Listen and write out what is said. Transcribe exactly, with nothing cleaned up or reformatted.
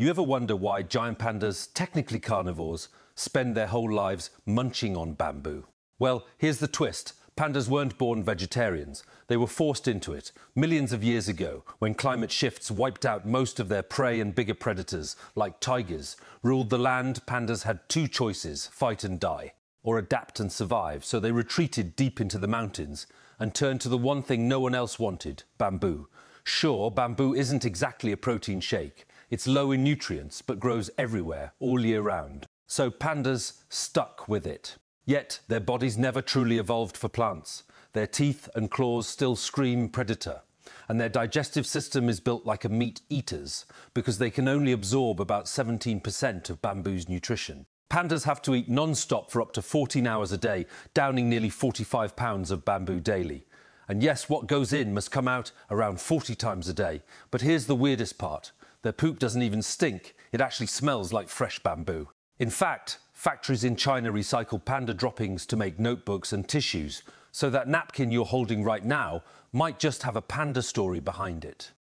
You ever wonder why giant pandas, technically carnivores, spend their whole lives munching on bamboo? Well, here's the twist. Pandas weren't born vegetarians. They were forced into it millions of years ago when climate shifts wiped out most of their prey and bigger predators, like tigers, ruled the land. Pandas had two choices, fight and die, or adapt and survive. So they retreated deep into the mountains and turned to the one thing no one else wanted, bamboo. Sure, bamboo isn't exactly a protein shake. It's low in nutrients, but grows everywhere, all year round. So pandas stuck with it. Yet their bodies never truly evolved for plants. Their teeth and claws still scream predator. And their digestive system is built like a meat eater's, because they can only absorb about seventeen percent of bamboo's nutrition. Pandas have to eat non-stop for up to fourteen hours a day, downing nearly forty-five pounds of bamboo daily. And yes, what goes in must come out around forty times a day. But here's the weirdest part. Their poop doesn't even stink. It actually smells like fresh bamboo. In fact, factories in China recycle panda droppings to make notebooks and tissues, so that napkin you're holding right now might just have a panda story behind it.